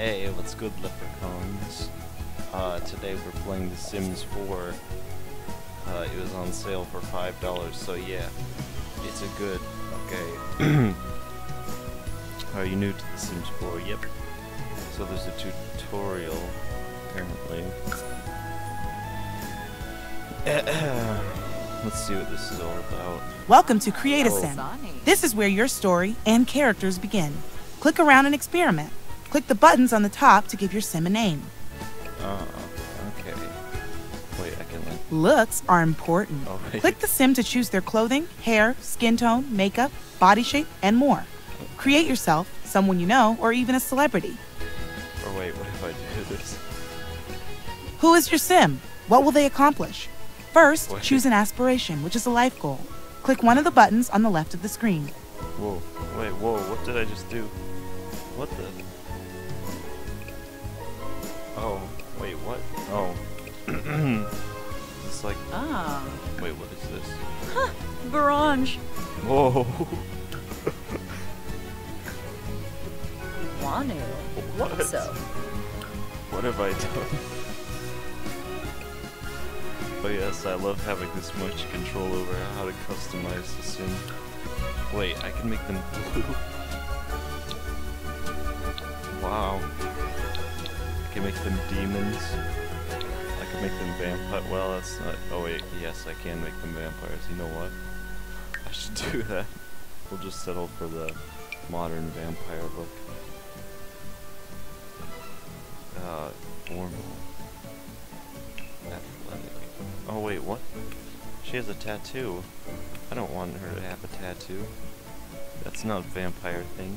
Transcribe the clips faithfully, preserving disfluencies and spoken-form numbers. Hey, what's good, leprechauns? Uh, today we're playing The Sims four. Uh, it was on sale for five dollars, so yeah. It's a good... okay. Are you new to The Sims four? Yep. So there's a tutorial, apparently. Let's see what this is all about. Welcome to Create-A-Sim. Oh. This is where your story and characters begin. Click around and experiment. Click the buttons on the top to give your sim a name. Oh, okay. Wait, I can... Looks are important. Oh, wait. Click the sim to choose their clothing, hair, skin tone, makeup, body shape, and more. Create yourself, someone you know, or even a celebrity. Or wait, what if I do this? Who is your sim? What will they accomplish? First, wait. Choose an aspiration, which is a life goal. Click one of the buttons on the left of the screen. Whoa, wait, whoa, what did I just do? What the... Oh, wait, what? Oh. It's like... Ah. Wait, what is this? Huh, Barange. Whoa. Wanu. What? So. What have I done? Oh yes, I love having this much control over how to customize the sim. Wait, I can make them blue? Wow. I can make them demons. I can make them vampire. Well, that's not. Oh wait, yes, I can make them vampires. You know what? I should do that. We'll just settle for the modern vampire book. Uh, formal. Athletic. Oh wait, what? She has a tattoo. I don't want her to have a tattoo. That's not a vampire thing.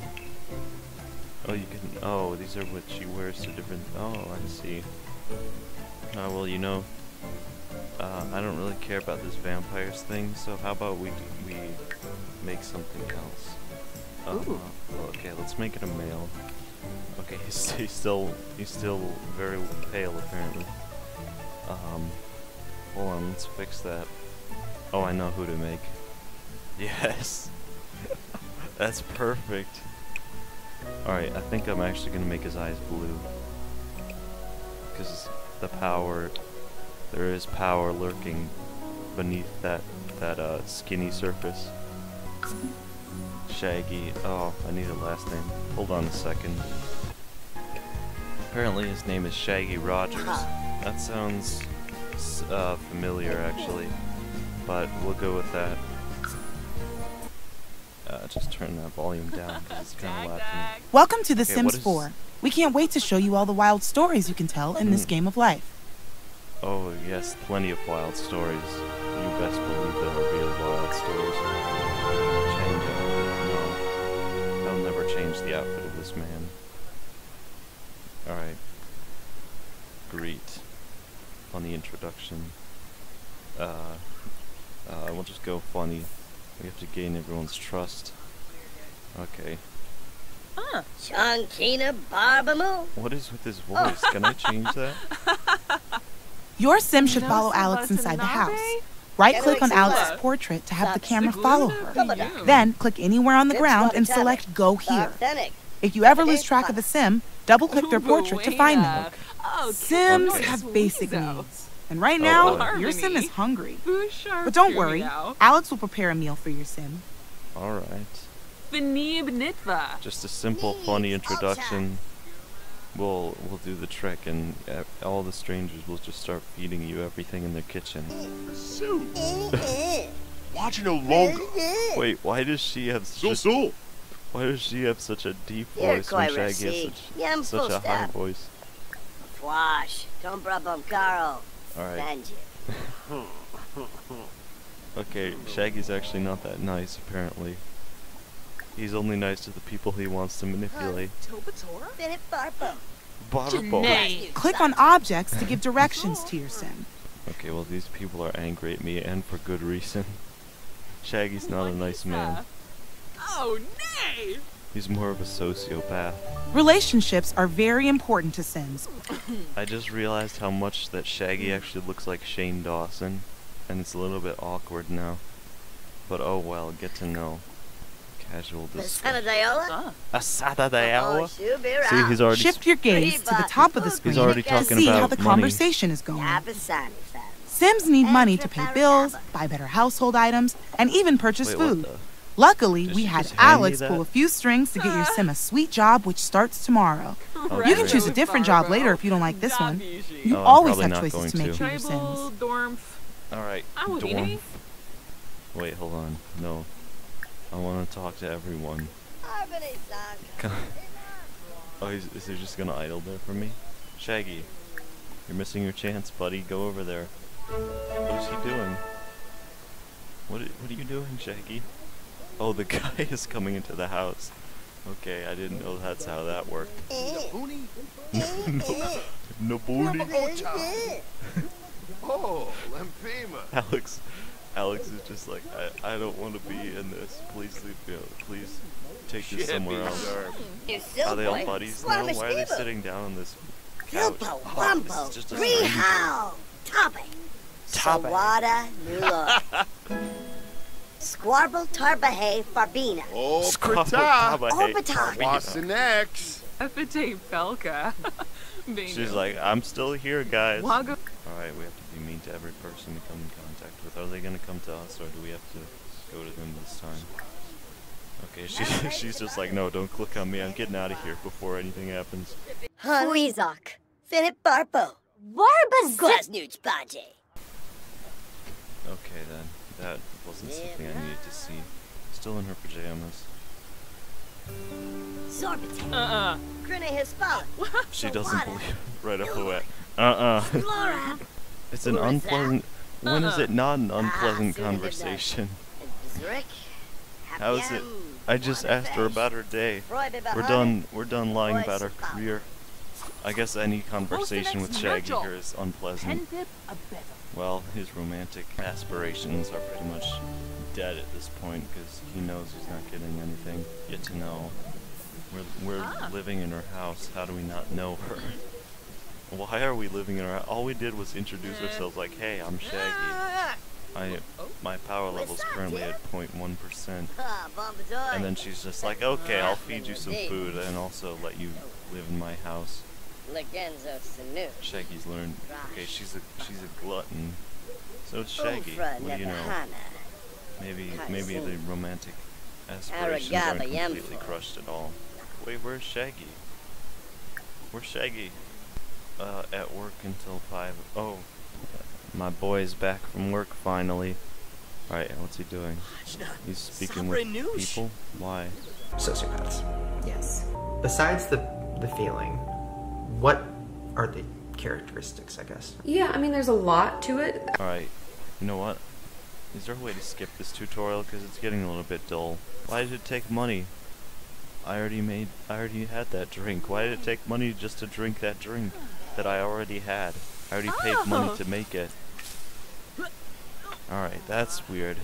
Oh, you can. Oh, these are what she wears to different. Oh, I see. Uh, well, you know, uh, I don't really care about this vampires thing. So how about we we make something else? Oh, uh, okay. Let's make it a male. Okay, he's, he's still he's still very pale apparently. Um, hold on, let's fix that. Oh, I know who to make. Yes, that's perfect. Alright, I think I'm actually going to make his eyes blue. Because the power... There is power lurking beneath that, that uh, skinny surface. Shaggy... Oh, I need a last name. Hold on a second. Apparently his name is Shaggy Rogers. That sounds uh, familiar, actually. But we'll go with that. Uh, just turn that volume down because it's kind of loud. Welcome to The okay, Sims four. We can't wait to show you all the wild stories you can tell in mm. this game of life. Oh yes, plenty of wild stories. You best believe there will be wild stories. Change it. No, they'll never change the outfit of this man. All right. Greet on the introduction. Uh, uh, we'll just go funny. We have to gain everyone's trust. Okay. Ah, Chankina Barbamoo. What is with his voice? Can I change that? Your sim should follow Alex inside the house. Right-click on Alex's portrait to have the camera follow her. Then click anywhere on the ground and select Go Here. If you ever lose track of a sim, double-click their portrait to find them. Sims have basic needs. And right now, oh, your sim is hungry. But don't worry, Alex will prepare a meal for your sim. Alright. Just a simple, funny introduction. We'll, we'll do the trick, and uh, all the strangers will just start feeding you everything in their kitchen. Watch no longer. Wait, why does she have such a, why does she have such a deep voice when Shaggy has such, such a high voice? Wash, don't rub on Carl. Alright. Okay, Shaggy's actually not that nice, apparently. He's only nice to the people he wants to manipulate. Barbo. Click on objects to give directions to your sim. Okay, well these people are angry at me, and for good reason. Shaggy's not a nice man. Oh, nay! He's more of a sociopath. Relationships are very important to Sims. I just realized how much that Shaggy actually looks like Shane Dawson, and it's a little bit awkward now. But oh well, get to know. Casual discussion. A Saturday hour? A Saturday hour? See, he's already... Shift your gaze to the top of the screen to see how the conversation is going. Sims need money to pay bills, buy better household items, and even purchase food. Luckily, we had Alex pull a few strings to get your Sim a sweet job, which starts tomorrow. You can choose a different job later if you don't like this one. You always have choices to make for your Sims. Alright, dorm. Wait, hold on. No. I want to talk to everyone. Oh, is, is he just gonna idle there for me? Shaggy, you're missing your chance, buddy. Go over there. What is he doing? What, what are you doing, Shaggy? Oh, the guy is coming into the house. Okay, I didn't know that's how that worked. No booty. Oh, Alex. Alex is just like, I, I don't want to be in this. Please leave me alone. Please take this somewhere else. Are they all buddies now? Why are they sitting down on this couch? Oh, this is just a strange... Topic. Topic. Sawada, New York. Squarble Tarbahay Farbina. Oh, Squarble Tarbahay. Wassinex. Epite Belka. She's like, I'm still here, guys. Wago. All right, we have to be mean to every person we come in contact with. Are they gonna come to us, or do we have to go to them this time? Okay, she, she's just like, no, don't click on me. I'm getting out of here before anything happens. Huizok, Philip Barpo, Warbazutnuch Baje. Okay then, that wasn't something I needed to see. Still in her pajamas. Sorbet. Uh-uh. She doesn't believe right up the way. Uh-uh. It's an unpleasant... When is it not an unpleasant conversation? How is it? I just asked her about her day. We're done, we're done lying about our career. I guess any conversation with Shaggy here is unpleasant. Well, his romantic aspirations are pretty much dead at this point, because he knows he's not getting anything. Yet to know. We're, we're ah. living in her house. How do we not know her? Why are we living in her house? All we did was introduce yeah. ourselves like, hey, I'm Shaggy. I, my power level's currently at zero point one percent. And then she's just like, okay, I'll feed you some food and also let you live in my house. Shaggy's learned, okay, she's a, she's a glutton. So it's Shaggy. What do you know? Maybe, maybe the romantic aspirations aren't completely crushed at all. Wait, where's Shaggy? Where's Shaggy? Uh, at work until five. Oh, my boy is back from work finally. Alright, what's he doing? He's speaking with people? Why? Sociopaths. Yes. Besides the, the feeling, what are the characteristics, I guess? Yeah, I mean, there's a lot to it. Alright, you know what? Is there a way to skip this tutorial? Because it's getting a little bit dull. Why did it take money? I already made, I already had that drink. Why did it take money just to drink that drink that I already had? I already paid oh. money to make it. Alright, that's weird.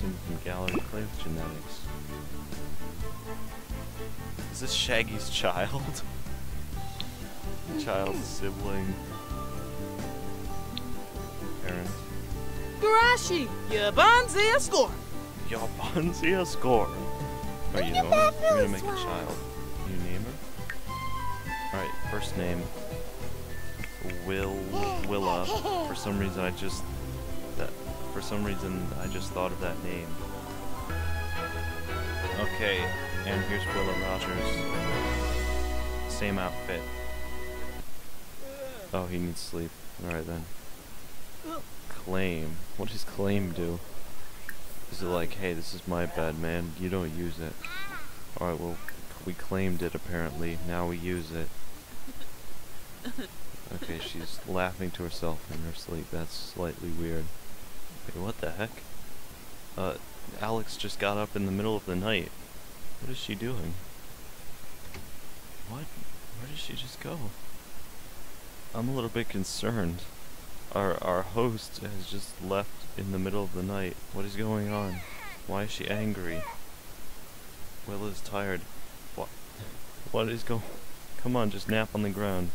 Zoom from gallery, play with genetics. Is this Shaggy's child? Child, sibling, parent. Garashi, Yabanzia score! Yabanzia score! Alright, you know what? You're gonna make a child. You name her? Alright, first name. Will... Willa. For some reason I just... that. For some reason I just thought of that name. Okay, and here's Willa Rogers. Same outfit. Oh, he needs sleep. Alright then. Claim. What does claim do? Is it like, hey, this is my bed, man. You don't use it. Alright, well, we claimed it, apparently. Now we use it. Okay, she's laughing to herself in her sleep. That's slightly weird. Wait, what the heck? Uh, Alex just got up in the middle of the night. What is she doing? What? Where did she just go? I'm a little bit concerned. Our, our host has just left in the middle of the night. What is going on? Why is she angry? Willa's tired. What? What is going... Come on, just nap on the ground.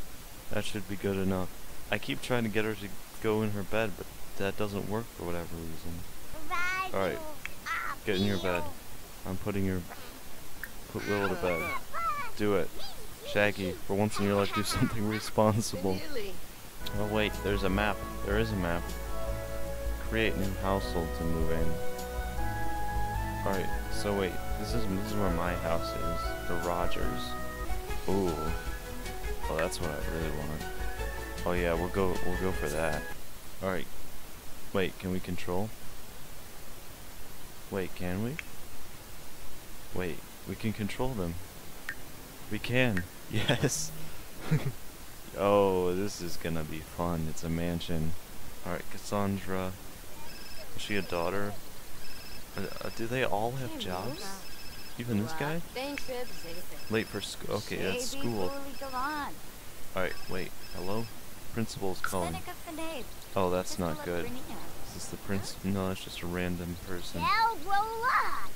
That should be good enough. I keep trying to get her to go in her bed, but that doesn't work for whatever reason. Alright, get in your bed. I'm putting your... Put Willow to bed. Do it. Shaggy, for once in your life, do something responsible. Oh wait, there's a map. There is a map. Create new household to move in. Alright, so wait. This is, this is where my house is. The Rogers. Ooh. Oh, that's what I really wanted. Oh yeah, we'll go, we'll go for that. Alright. Wait, can we control? Wait, can we? Wait, we can control them. We can. Yes. Oh, this is gonna be fun. It's a mansion. Alright, Cassandra. Is she a daughter? Uh, do they all have jobs? Even this guy? Late for school. Okay, that's school. Alright, wait. Hello? Principal's calling. Oh, that's not good. Is this the prince? No, it's just a random person.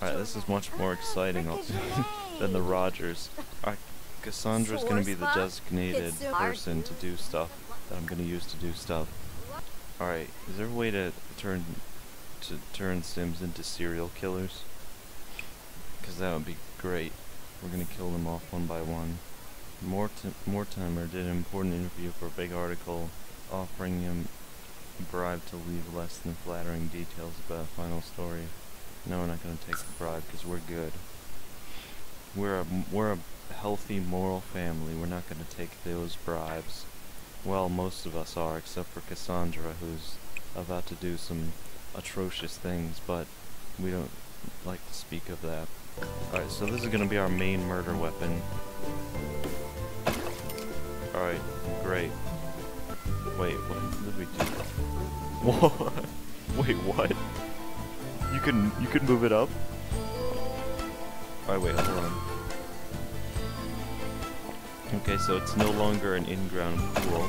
Alright, this is much more exciting than the Rogers. Alright, Cassandra's gonna be the designated person to do stuff that I'm gonna use to do stuff. Alright, is there a way to turn to turn Sims into serial killers? Because that would be great. We're gonna kill them off one by one. Mortimer Mortimer did an important interview for a big article, offering him a bribe to leave less than flattering details about the final story. No, we're not gonna take the bribe because we're good. We're a we're a healthy, moral family. We're not gonna take those bribes. Well, most of us are, except for Cassandra, who's about to do some atrocious things, but we don't like to speak of that. Alright, so this is gonna be our main murder weapon. Alright, great. Wait, what did we do? What? Wait, what? You can, you can move it up? Alright, wait, hold on. Okay, so it's no longer an in-ground pool.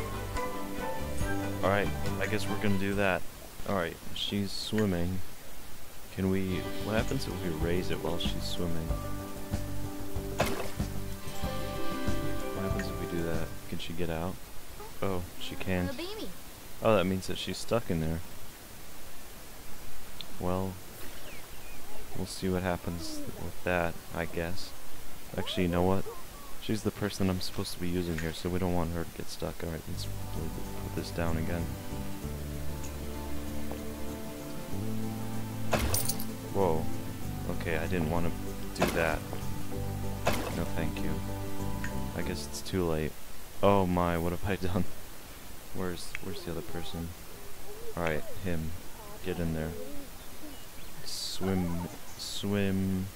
Alright, I guess we're gonna do that. Alright, she's swimming. Can we... What happens if we raise it while she's swimming? What happens if we do that? Can she get out? Oh, she can't. Oh, that means that she's stuck in there. Well... We'll see what happens with that, I guess. Actually, you know what? She's the person I'm supposed to be using here, so we don't want her to get stuck. Alright, let's put this down again. Whoa. Okay, I didn't want to do that. No, thank you. I guess it's too late. Oh my, what have I done? Where's, where's the other person? Alright, him. Get in there. Swim, swim,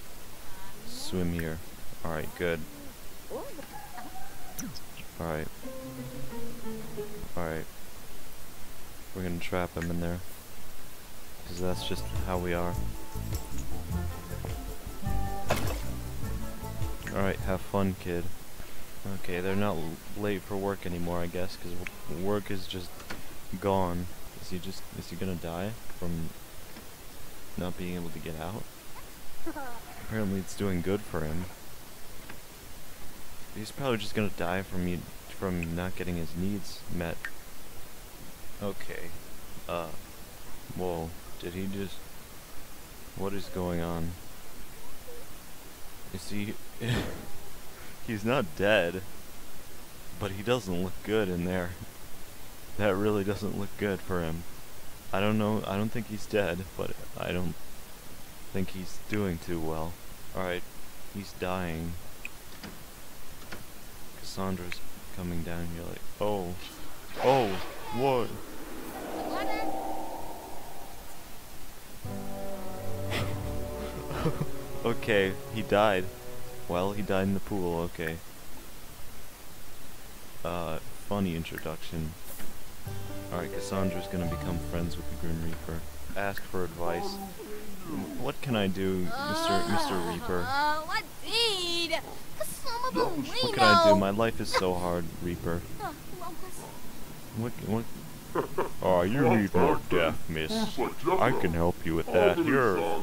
swim here. Alright, good. Alright. Alright. We're gonna trap him in there. Because that's just how we are. Alright, have fun, kid. Okay, they're not l late for work anymore, I guess, because w work is just gone. Is he just... is he gonna die from not being able to get out? Apparently it's doing good for him. He's probably just gonna die from you, from not getting his needs met. Okay. Uh. Whoa. Did he just? What is going on? Is he? He's not dead. But he doesn't look good in there. That really doesn't look good for him. I don't know. I don't think he's dead, but I don't think he's doing too well. All right. He's dying. Cassandra's coming down here like, oh, oh, what? Okay, he died. Well, he died in the pool, okay. Uh, funny introduction. Alright, Cassandra's gonna become friends with the Grim Reaper. Ask for advice. What can I do, Mister Mister Reaper? What can I do? My life is so hard, Reaper. What? What? Oh, you need more death, miss. I can help you with that. You're,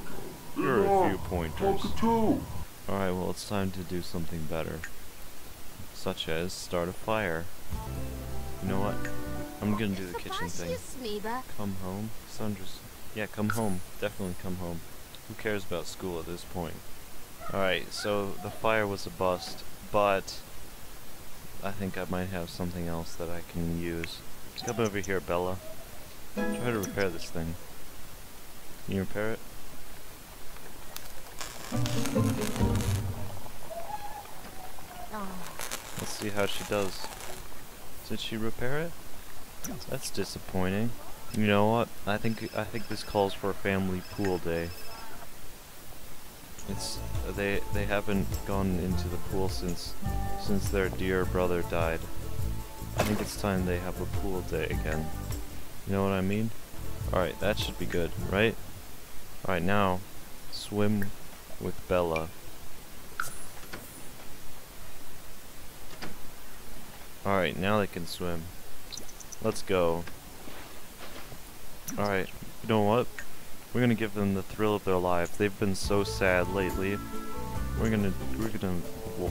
you're a few pointers. Alright, well, it's time to do something better. Such as start a fire. You know what? I'm gonna do the kitchen thing. Come home. Sandra's... Yeah, come home. Definitely come home. Who cares about school at this point? Alright, so the fire was a bust, but I think I might have something else that I can use. Come over here, Bella. Try to repair this thing. Can you repair it? Let's see how she does. Did she repair it? That's disappointing. You know what? I think I think this calls for a family pool day. It's they they haven't gone into the pool since since their dear brother died. I think it's time they have a pool day again. You know what I mean? Alright, that should be good, right? Alright, now swim with Bella. Alright, now they can swim. Let's go. Alright, you know what? We're gonna give them the thrill of their life. They've been so sad lately. We're gonna, we're gonna,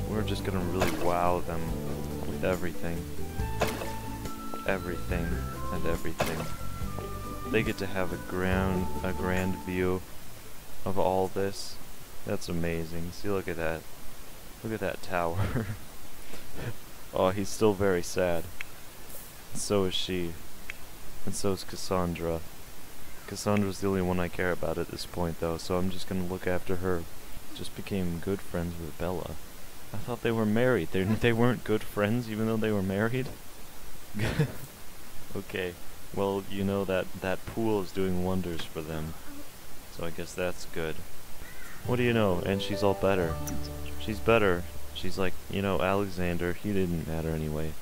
we're just gonna really wow them with everything. Everything and everything. They get to have a grand, a grand view of all this. That's amazing. See, look at that. Look at that tower. Oh, he's still very sad. So is she. And so is Cassandra. Cassandra's the only one I care about at this point, though, so I'm just gonna look after her. Just became good friends with Bella. I thought they were married. They, they weren't good friends, even though they were married? Okay. Well, you know that that pool is doing wonders for them. So I guess that's good. What do you know? And she's all better. She's better. She's like, you know, Alexander, he didn't matter anyway.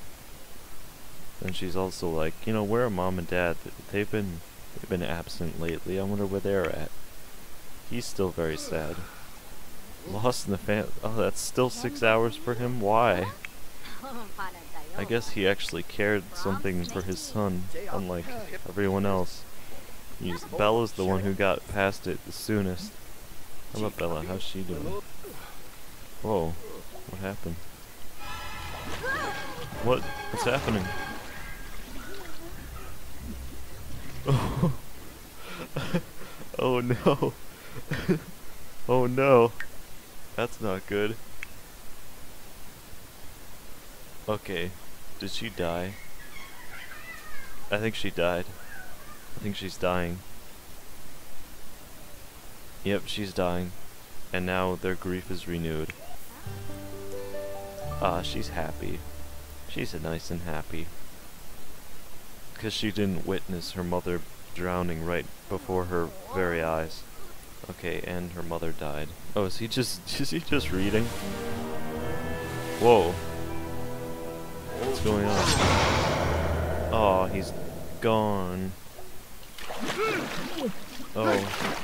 And she's also like, you know, where are mom and dad? They've been they've been absent lately. I wonder where they're at. He's still very sad. Lost in the fam- Oh, that's still six hours for him? Why? I guess he actually cared something for his son, unlike everyone else. He's, Bella's the one who got past it the soonest. How about Bella? How's she doing? Whoa. What happened? What? What's happening? Oh, oh no. Oh no. That's not good. Okay. Did she die? I think she died. I think she's dying. Yep, she's dying. And now their grief is renewed. Ah, she's happy. She's a nice and happy. Because she didn't witness her mother drowning right before her very eyes. Okay, and her mother died. Oh, is he just is he just reading? Whoa. What's going on? Oh, he's gone. Oh.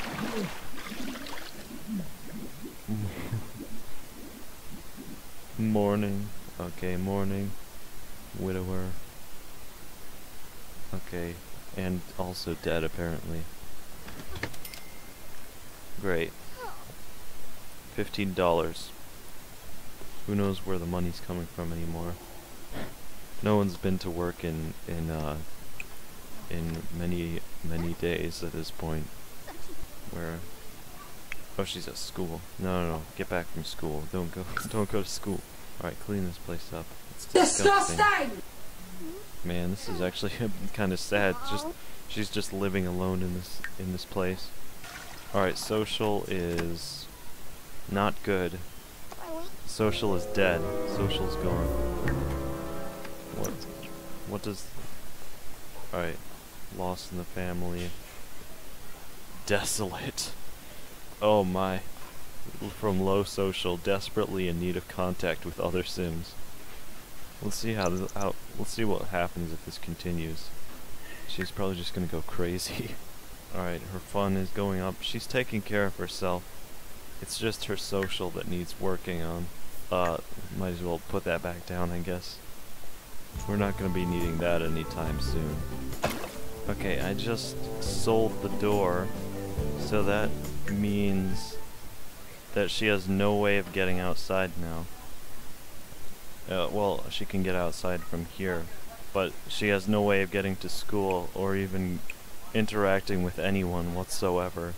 Morning. Okay, morning. Widower. Okay, and also dead apparently. Great. Fifteen dollars. Who knows where the money's coming from anymore? No one's been to work in in uh, in many many days at this point. Where? Oh, she's at school. No, no, no. Get back from school. Don't go. Don't go to school. All right, clean this place up. It's disgusting. disgusting. Man, this is actually kind of sad. Just she's just living alone in this in this place. All right, social is not good. Social is dead. Social's gone. What? What does? All right, lost in the family. Desolate. Oh my. From low social, desperately in need of contact with other Sims. Let's see how, this, how let's see what happens if this continues. She's probably just gonna go crazy. Alright, her fun is going up. She's taking care of herself. It's just her social that needs working on. Uh, might as well put that back down, I guess. We're not gonna be needing that anytime soon. Okay, I just sold the door, so that means that she has no way of getting outside now. Uh, well, she can get outside from here, but she has no way of getting to school or even interacting with anyone whatsoever.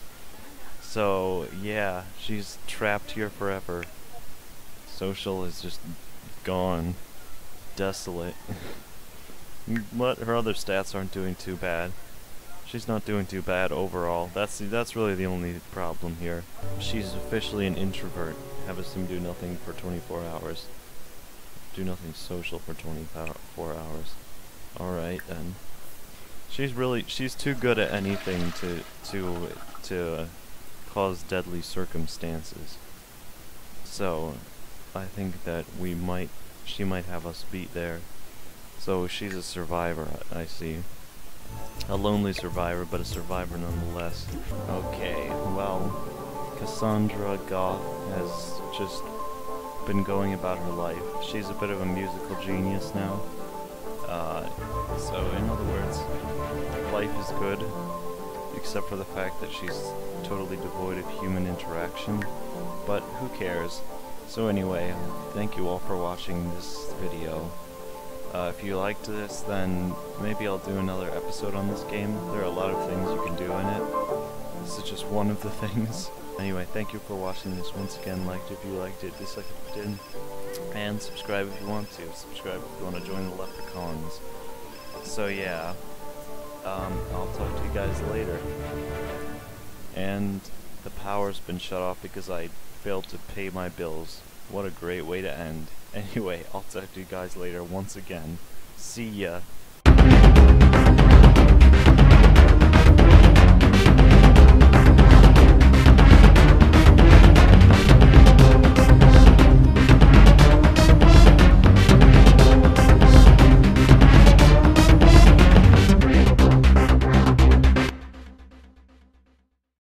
So yeah, she's trapped here forever. Social is just gone. Desolate. But her other stats aren't doing too bad. She's not doing too bad overall. That's that's really the only problem here. She's officially an introvert. Have a sim do nothing for twenty-four hours. Do nothing social for twenty-four hours. Alright then. She's really she's too good at anything to to to uh, cause deadly circumstances. So I think that we might she might have us beat there. So she's a survivor, I see. A lonely survivor, but a survivor nonetheless. Okay, well, Cassandra Goth has just been going about her life. She's a bit of a musical genius now. Uh, so, in other words, life is good, except for the fact that she's totally devoid of human interaction, but who cares? So anyway, thank you all for watching this video. Uh, if you liked this, then maybe I'll do another episode on this game. There are a lot of things you can do in it. This is just one of the things. Anyway, thank you for watching this once again. Liked if you liked it, dislike if you didn't. And subscribe if you want to. Subscribe if you want to join the leprechauns. So yeah, um, I'll talk to you guys later. And the power's been shut off because I failed to pay my bills. What a great way to end. Anyway, I'll talk to you guys later once again. See ya.